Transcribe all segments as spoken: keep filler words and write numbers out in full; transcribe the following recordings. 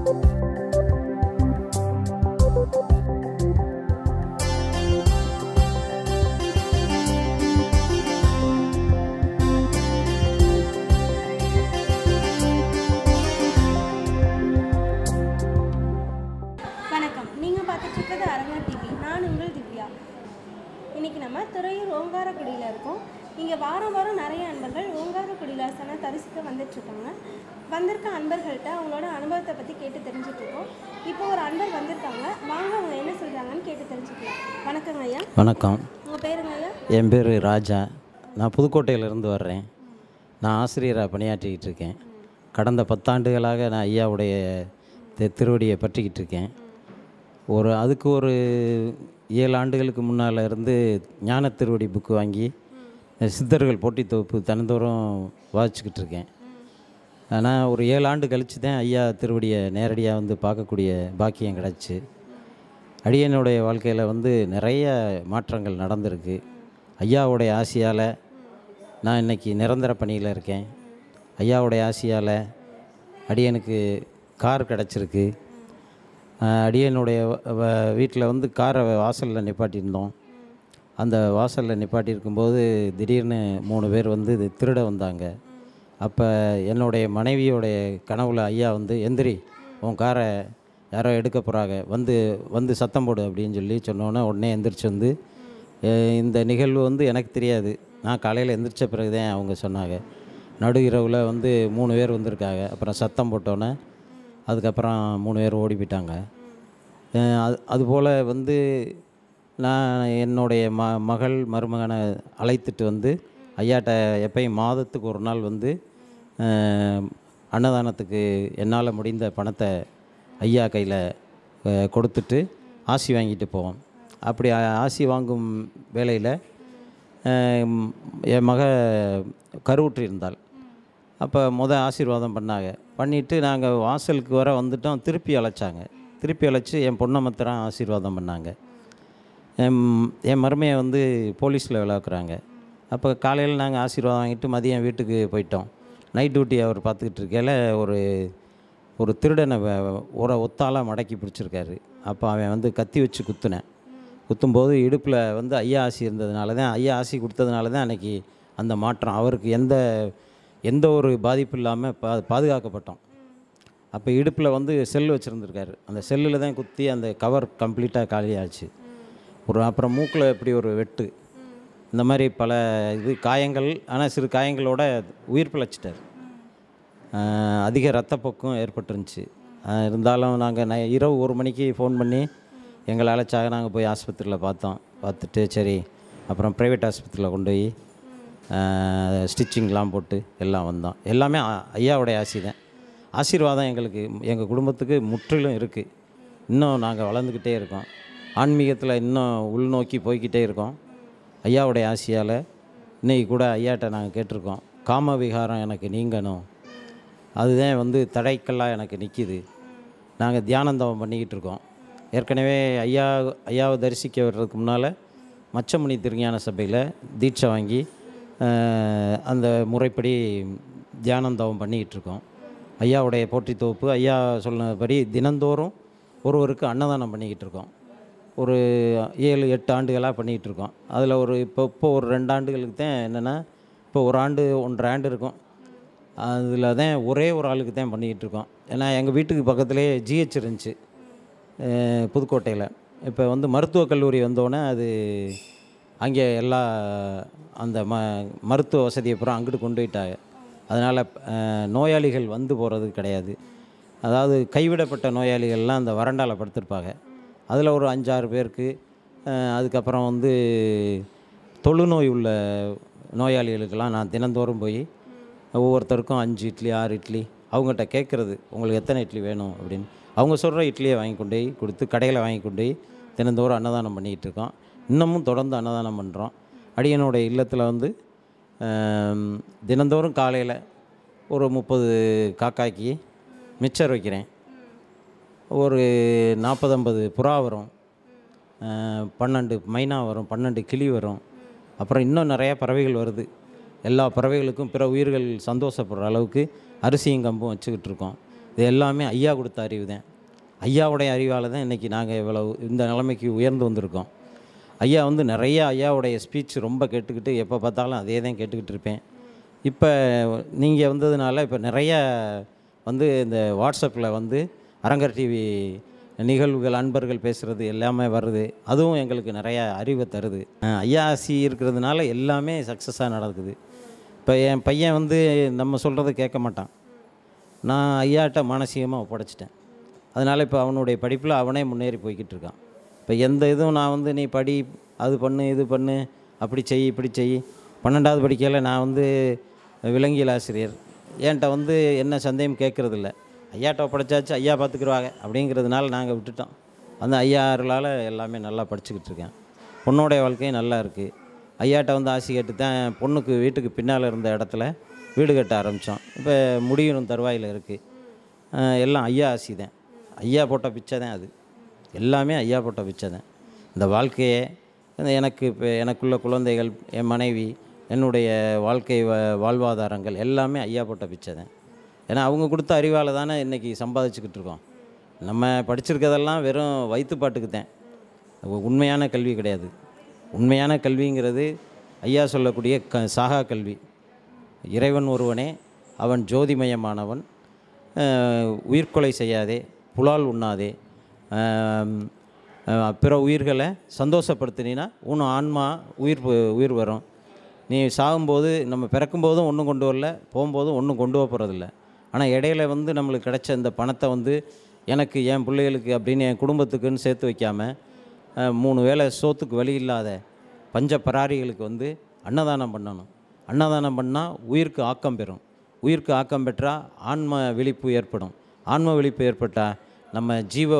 अरंगूर TV नान उंगल दिव्या इनकी नाम रोंगार कुडिल वारं वारं नरिया अन्बर्गल रोंगार कुडिल आसना तरिसुक्कु वंदिरुक्कांगा वंदिरुक्क अन्बर्गल्ट उंगलोड अनुभवत्तै पत्ति केट्टु तेरिंजिट्टुक्कोम इप्पो ओरु अन्बर वंदिरुक्कांगा वांगा उंगा एन्न सोल्रांगान्नु केट्टु तेरिंजिक्कलाम वणक्कम अय्या वणक्कम उंगा पेरुंगा अय्या एन पेरु राजा नान पुदुक्कोट्टैयिल इरुंदु वर्रेन नान आस्रीरा पणियाट्टिट्टु इरुक्केन कडंद पत्तु आंडुगளாக नान अय्यावुடைய திருவடியை பற்றிக்கிட்டு இருக்கேன் और அதுக்கு ஒரு ஏழு ஆண்டுகளுக்கு முன்னால இருந்து ஞான திருவடி புக் வாங்கி சித்தர்கள் போட்டி தொகுப்பு தனந்தோறும் வாசிச்சிட்டு இருக்கேன். ஆனா ஒரு ஏழு ஆண்டு கழிச்சு தான் ஐயா திருவடியை நேரடியா வந்து பார்க்கக்கூடிய பாக்கியம் கிடைச்சு. அடியனுடைய வாழ்க்கையில வந்து நிறைய மாற்றங்கள் நடந்துருக்கு. ஐயாவுடைய ஆசியால நான் இன்னைக்கு நிரந்தர பணியில இருக்கேன். ஐயாவுடைய ஆசியால அடியனுக்கு கார் கிடைச்சிருக்கு. அடியனுடைய வீட்டில் வந்து காரை வாசலில் நிப்பாட்டியிருந்தோம். அந்த வாசலில் நிப்பாட்டியிருக்கும்போது திடீர்னு மூணு பேர் வந்து திருட வந்தாங்க. அப்போ என்னுடைய மனைவியோடைய கனவுல ஐயா வந்து எந்திரி உன் காரை யாரோ எடுக்க போகிறாங்க வந்து வந்து சத்தம் போடு அப்படின்னு சொல்லி சொன்னோன்னே உடனே எந்திரிச்சு வந்து இந்த நிகழ்வு வந்து எனக்கு தெரியாது. நான் காலையில் எந்திரிச்ச பிறகு தான் அவங்க சொன்னாங்க. நடு இரவில் வந்து மூணு பேர் வந்திருக்காங்க. அப்புறம் சத்தம் போட்டோன்னே அதுக்கப்புறம் மூணு பேர் ஓடி போயிட்டாங்க. அது அதுபோல் வந்து நான் என்னுடைய ம மகள் மருமகனை அழைத்துட்டு வந்து ஐயாட்ட எப்பயும் மாதத்துக்கு ஒரு நாள் வந்து அன்னதானத்துக்கு என்னால் முடிந்த பணத்தை ஐயா கையில் கொடுத்துட்டு ஆசி வாங்கிட்டு போவோம். அப்படி ஆசி வாங்கும் வேளையில் என் மக கருவுற்று இருந்தாள். அப்போ மொதல் ஆசீர்வாதம் பண்ணாங்க. பண்ணிவிட்டு நாங்கள் வாசலுக்கு வர வந்துட்டோம். திருப்பி அழைச்சாங்க. திருப்பி அழைச்சி என் பொண்ணை மாத்திரம் ஆசீர்வாதம் பண்ணாங்க. என் என் மருமையை வந்து போலீஸில் விளாக்குறாங்க. அப்போ காலையில் நாங்கள் ஆசீர்வாதம் வாங்கிட்டு மதியம் வீட்டுக்கு போயிட்டோம். நைட் டியூட்டி அவர் பார்த்துக்கிட்டு இருக்கையில் ஒரு ஒரு திருடனை ஒரு ஒத்தாலாக மடக்கி பிடிச்சிருக்காரு. அப்போ அவன் வந்து கத்தி வச்சு குத்துனேன். குத்தும்போது இடுப்பில் வந்து ஐயா ஆசி இருந்ததுனால தான் ஐயா ஆசி கொடுத்ததுனால தான் அன்றைக்கி அந்த மாற்றம் அவருக்கு எந்த எந்த ஒரு பாதிப்பு இல்லாமல் பா பாதுகாக்கப்பட்டோம். அப்போ இடுப்பில் வந்து செல் வச்சுருந்துருக்காரு. அந்த செல்லில் தான் குத்தி அந்த கவர் கம்ப்ளீட்டாக காலியாச்சு. ஒரு அப்புறம் மூக்கில் இப்படி ஒரு வெட்டு இந்த மாதிரி பல இது காயங்கள். ஆனால் சிறு காயங்களோட உயிர் பிழைச்சிட்டார். அதிக இரத்தப்போக்கும் ஏற்பட்டுருந்துச்சு. இருந்தாலும் நாங்கள் நை இரவு ஒரு மணிக்கு ஃபோன் பண்ணி எங்களை அழைச்சாக நாங்கள் போய் ஆஸ்பத்திரியில் பார்த்தோம். பார்த்துட்டு சரி அப்புறம் ப்ரைவேட் ஆஸ்பத்திரியில் கொண்டு போய் ஸ்டிச்சிங்லாம் போட்டு எல்லாம் வந்தோம். எல்லாமே ஐயாவுடைய ஆசி தான். ஆசீர்வாதம் எங்களுக்கு எங்கள் குடும்பத்துக்கு முற்றிலும் இருக்குது. இன்னும் நாங்கள் வளர்ந்துக்கிட்டே இருக்கோம். ஆன்மீகத்தில் இன்னும் உள்நோக்கி போய்கிட்டே இருக்கோம். ஐயாவுடைய ஆசியால் இன்றைக்கி கூட ஐயாட்ட நாங்கள் கேட்டிருக்கோம் காமவிகாரம் எனக்கு நீங்கணும். அதுதான் வந்து தடைக்கல்லாக எனக்கு நிற்கிது. நாங்கள் தியானந்தவம் பண்ணிக்கிட்டு இருக்கோம். ஏற்கனவே ஐயா ஐயாவை தரிசிக்க வர்றதுக்கு முன்னால் மச்சமுனி திருஞான சபையில் தீட்சை வாங்கி அந்த முறைப்படி தியானந்தவம் பண்ணிக்கிட்டுருக்கோம். ஐயாவுடைய போற்றி தொகுப்பு ஐயா சொன்னபடி தினந்தோறும் ஒருவருக்கு அன்னதானம் பண்ணிக்கிட்டு இருக்கோம். ஒரு ஏழு எட்டு ஆண்டுகளாக பண்ணிக்கிட்டுருக்கோம். அதில் ஒரு இப்போ இப்போ ஒரு ரெண்டு ஆண்டுகளுக்கு தான் என்னென்னா இப்போ ஒரு ஆண்டு ஒன்றரை ஆண்டு இருக்கும். அதில் தான் ஒரே ஒரு ஆளுக்கு தான் பண்ணிக்கிட்டு இருக்கோம். ஏன்னா எங்கள் வீட்டுக்கு பக்கத்துலேயே ஜிஹெச் இருந்துச்சு புதுக்கோட்டையில். இப்போ வந்து மருத்துவக் கல்லூரி வந்தோடனே அது அங்கே எல்லா அந்த ம மருத்துவ வசதியை பூரா அங்கிட்டு கொண்டு போயிட்டாங்க. அதனால் நோயாளிகள் வந்து போகிறது கிடையாது. அதாவது கைவிடப்பட்ட நோயாளிகள்லாம் அந்த வறண்டாவில் படுத்திருப்பாங்க. அதில் ஒரு அஞ்சாறு பேருக்கு அதுக்கப்புறம் வந்து தொழுநோய் உள்ள நோயாளிகளுக்கெல்லாம் நான் தினந்தோறும் போய் ஒவ்வொருத்தருக்கும் அஞ்சு இட்லி ஆறு இட்லி அவங்ககிட்ட கேட்குறது உங்களுக்கு எத்தனை இட்லி வேணும் அப்படின்னு. அவங்க சொல்கிற இட்லியை வாங்கி கொண்டு போய் கொடுத்து கடையில் வாங்கி கொண்டு போய் தினந்தோறும் அன்னதானம் பண்ணிக்கிட்டு இருக்கோம். இன்னமும் தொடர்ந்து அன்னதானம் பண்ணுறோம். அடியனுடைய இல்லத்தில் வந்து தினந்தோறும் காலையில் ஒரு முப்பது காக்காய்க்கு மிச்சர் வைக்கிறேன். ஒரு நாற்பது ஐம்பது புறா வரும். பன்னெண்டு மைனா வரும். பன்னெண்டு கிளி வரும். அப்புறம் இன்னும் நிறையா பறவைகள் வருது. எல்லா பறவைகளுக்கும் பிற உயிர்கள் சந்தோஷப்படுற அளவுக்கு அரிசியும் கம்பும் வச்சுக்கிட்டு இருக்கோம். இதெல்லாமே ஐயா கொடுத்த அறிவு தான். ஐயாவுடைய அறிவால் தான் இன்றைக்கி நாங்கள் இவ்வளவு இந்த நிலைமைக்கு உயர்ந்து வந்திருக்கோம். ஐயா வந்து நிறைய ஐயாவுடைய ஸ்பீச் ரொம்ப கேட்டுக்கிட்டு எப்போ பார்த்தாலும் அதே தான் கேட்டுக்கிட்டு இருப்பேன். இப்போ நீங்கள் வந்ததுனால இப்போ நிறையா வந்து இந்த வாட்ஸ்அப்பில் வந்து அரங்கர் டிவி நிகழ்வுகள் அன்பர்கள் பேசுகிறது எல்லாமே வருது. அதுவும் எங்களுக்கு நிறையா அறிவை தருது. ஐயாசி இருக்கிறதுனால எல்லாமே சக்ஸஸாக நடக்குது. இப்போ என் பையன் வந்து நம்ம சொல்கிறது கேட்க மாட்டான். நான் ஐயாட்ட மானசீகமாக ஒப்படைச்சிட்டேன். அதனால் இப்போ அவனுடைய படிப்பில் அவனே முன்னேறி போய்கிட்டு இருக்கான். இப்போ எந்த இதுவும் நான் வந்து நீ படி, அது பண்ணு, இது பண்ணு, அப்படி செய், இப்படி செய். பன்னெண்டாவது படிக்கையில் நான் வந்து விலங்கியல் ஆசிரியர். என்கிட்ட வந்து என்ன சந்தேகம் கேட்குறதில்ல. ஐயாட்ட ஒப்படைச்சாச்சு, ஐயா பார்த்துக்குருவாங்க அப்படிங்கிறதுனால நாங்கள் விட்டுட்டோம். அந்த ஐயா அருளால் எல்லாமே நல்லா படிச்சுக்கிட்டு இருக்கேன். பொண்ணுடைய வாழ்க்கையும் நல்லா இருக்குது. ஐயாட்ட வந்து ஆசி கேட்டு தான் பொண்ணுக்கு வீட்டுக்கு பின்னால் இருந்த இடத்துல வீடு கட்ட ஆரம்பித்தோம். இப்போ முடியும் தருவாயில் இருக்குது. எல்லாம் ஐயா ஆசி தான். ஐயா போட்ட பிச்சை தான் அது. எல்லாமே ஐயா போட்ட பிச்சை தான். இந்த வாழ்க்கையை எனக்கு இப்போ எனக்குள்ள குழந்தைகள், என் மனைவி, என்னுடைய வாழ்க்கை வாழ்வாதாரங்கள் எல்லாமே ஐயா போட்ட பிச்சை தான். ஏன்னா அவங்க கொடுத்த அறிவால் தானே இன்றைக்கி சம்பாதிச்சுக்கிட்டு இருக்கோம். நம்ம படிச்சிருக்கிறதெல்லாம் வெறும் வயிற்றுப்பாட்டுக்கு தான். உண்மையான கல்வி கிடையாது. உண்மையான கல்விங்கிறது ஐயா சொல்லக்கூடிய க சாகா கல்வி. இறைவன் ஒருவனே, அவன் ஜோதிமயமானவன், உயிர்கொலை செய்யாதே, புலால் உண்ணாதே, பிற உயிர்களை சந்தோஷப்படுத்தினா உன் ஆன்மா உயிர் உயிர் வரும். நீ சாகும்போது, நம்ம பிறக்கும்போதும் ஒன்றும் கொண்டு வரல, போகும்போதும் ஒன்றும் கொண்டு போகிறதில்ல. ஆனால் இடையில வந்து நம்மளுக்கு கிடைச்ச இந்த பணத்தை வந்து எனக்கு, என் பிள்ளைகளுக்கு அப்படின்னு என் குடும்பத்துக்குன்னு சேர்த்து வைக்காமல் மூணு வேளை சோத்துக்கு வழி இல்லாத பஞ்ச பராரிகளுக்கு வந்து அன்னதானம் பண்ணணும். அன்னதானம் பண்ணால் உயிருக்கு ஆக்கம் பெறும். உயிருக்கு ஆக்கம் பெற்றால் ஆன்ம விழிப்பு ஏற்படும். ஆன்ம விழிப்பு ஏற்பட்டால் நம்ம ஜீவ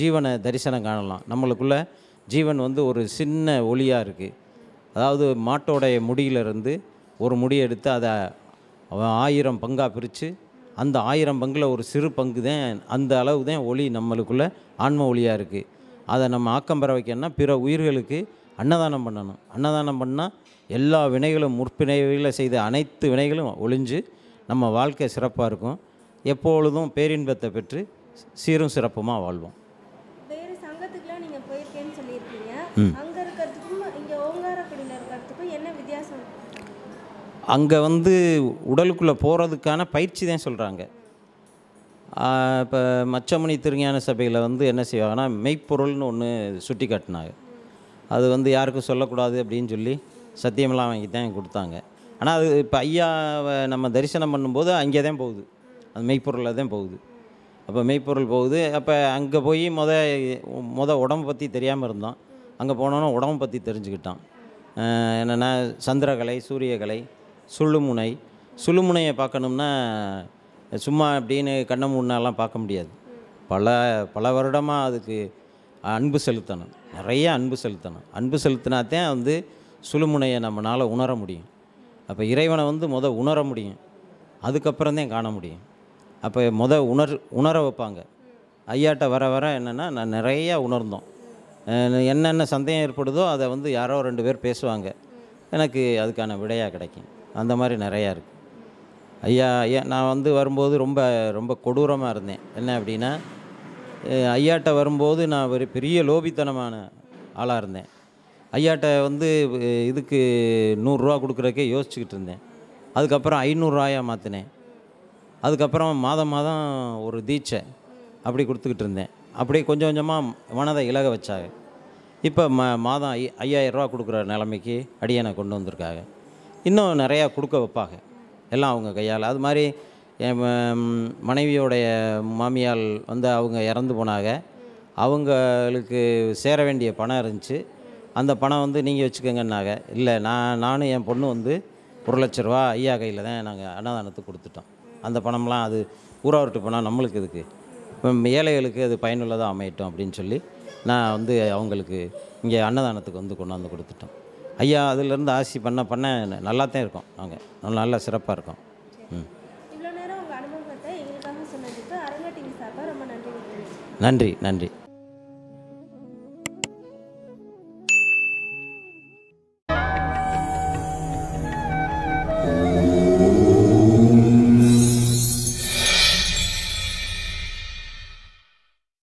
ஜீவனை தரிசனம் காணலாம். நம்மளுக்குள்ள ஜீவன் வந்து ஒரு சின்ன ஒளியாக இருக்குது. அதாவது மாட்டோடைய முடியிலிருந்து ஒரு முடியை எடுத்து அதை ஆயிரம் பங்காக பிரித்து அந்த ஆயிரம் பங்கில் ஒரு சிறு பங்கு தான், அந்த அளவு தான் ஒளி நம்மளுக்குள்ளே ஆன்ம ஒளியாக இருக்குது. அதை நம்ம ஆக்கம் பெற வைக்கணும்னா பிற உயிர்களுக்கு அன்னதானம் பண்ணணும். அன்னதானம் பண்ணால் எல்லா வினைகளும், முற்பிணைகளை செய்த அனைத்து வினைகளும் ஒளிஞ்சு நம்ம வாழ்க்கை சிறப்பாக இருக்கும். எப்பொழுதும் பேரின்பத்தை பெற்று சீரும் சிறப்புமாக வாழ்வோம். வேறு சங்கத்துக்குலாம் நீங்கள் போயிருக்கேன்னு சொல்லியிருக்கீங்க. அங்கே இருக்கிறதுக்கும் இங்கே ஓங்காரக்குடியில் இருக்கிறதுக்கும் என்ன வித்தியாசம்? அங்கே வந்து உடலுக்குள்ளே போகிறதுக்கான பயிற்சி தான் சொல்கிறாங்க. இப்போ மச்சமுனி திருஞான சபையில் வந்து என்ன செய்வாங்கன்னா, மெய்ப்பொருள்னு ஒன்று சுட்டி காட்டினாங்க. அது வந்து யாருக்கும் சொல்லக்கூடாது அப்படின்னு சொல்லி சத்தியமெல்லாம் வாங்கி தான் கொடுத்தாங்க. ஆனால் அது இப்போ ஐயாவை நம்ம தரிசனம் பண்ணும்போது அங்கே தான் போகுது. அது மெய்ப்பொருளில் தான் போகுது. அப்போ மெய்ப்பொருள் போகுது. அப்போ அங்கே போய் மொத மொத உடம்பை பற்றி தெரியாமல் இருந்தான். அங்கே போனோன்னா உடம்பை பற்றி தெரிஞ்சுக்கிட்டான். என்னென்னா சந்திரகலை, சூரியகலை, சுழுமுனை. சுழுமுனையை பார்க்கணும்னா சும்மா அப்படின்னு கண்ணை மூடினாலாம் பார்க்க முடியாது. பல பல வருடமாக அதுக்கு அன்பு செலுத்தணும், நிறைய அன்பு செலுத்தணும். அன்பு செலுத்தினாத்தான் வந்து சுழுமுனையை நம்மளால் உணர முடியும். அப்போ இறைவனை வந்து மொத உணர முடியும், அதுக்கப்புறம்தான் காண முடியும். அப்போ மொதல் உணர் உணர வைப்பாங்க. ஐயாட்ட வர வர என்னென்னா நான் நிறையா உணர்ந்தோம். என்னென்ன சந்தேகம் ஏற்படுதோ அதை வந்து யாரோ ரெண்டு பேர் பேசுவாங்க, எனக்கு அதுக்கான விடையாக கிடைக்கும். அந்த மாதிரி நிறையா இருக்குது. ஐயா ஐயா நான் வந்து வரும்போது ரொம்ப ரொம்ப கொடூரமாக இருந்தேன். என்ன அப்படின்னா, ஐயாட்ட வரும்போது நான் ஒரு பெரிய லோபித்தனமான ஆளாக இருந்தேன். ஐயாட்ட வந்து இதுக்கு நூறுரூவா கொடுக்குறக்கே யோசிச்சுக்கிட்டு இருந்தேன். அதுக்கப்புறம் ஐநூறுரூவாயாக மாற்றினேன். அதுக்கப்புறம் மாதம் மாதம் ஒரு தீட்சை அப்படி கொடுத்துக்கிட்டு இருந்தேன். அப்படியே கொஞ்சம் கொஞ்சமாக மனதை இலக வச்சாங்க. இப்போ ம மாதம் ஐ ஐயாயிரரூவா கொடுக்குற நிலைமைக்கு அடியனை கொண்டு வந்திருக்காங்க. இன்னும் நிறையா கொடுக்க வைப்பாங்க, எல்லாம் அவங்க கையால். அது மாதிரி என் மனைவியோடைய மாமியால் வந்து அவங்க இறந்து போனாங்க. அவங்களுக்கு சேர வேண்டிய பணம் இருந்துச்சு. அந்த பணம் வந்து நீங்கள் வச்சுக்கோங்கன்னாங்க. இல்லை, நான் நானும் என் பொண்ணு வந்து ஒரு லட்ச ரூபா ஐயா கையில் தான் நாங்கள் அன்னதானத்துக்கு கொடுத்துட்டோம். அந்த பணம்லாம் அது ஊராவிட்டு போனால் நம்மளுக்கு இதுக்கு ஏழைகளுக்கு அது பயனுள்ளதாக அமையட்டும் அப்படின்னு சொல்லி நான் வந்து அவங்களுக்கு இங்கே அன்னதானத்துக்கு வந்து கொண்டாந்து கொடுத்துட்டோம். ஐயா அதிலேருந்து ஆசி பண்ண பண்ண நல்லா தான் இருக்கோம். நாங்கள் நல்லா நல்லா சிறப்பாக இருக்கோம். ம், நன்றி நன்றி.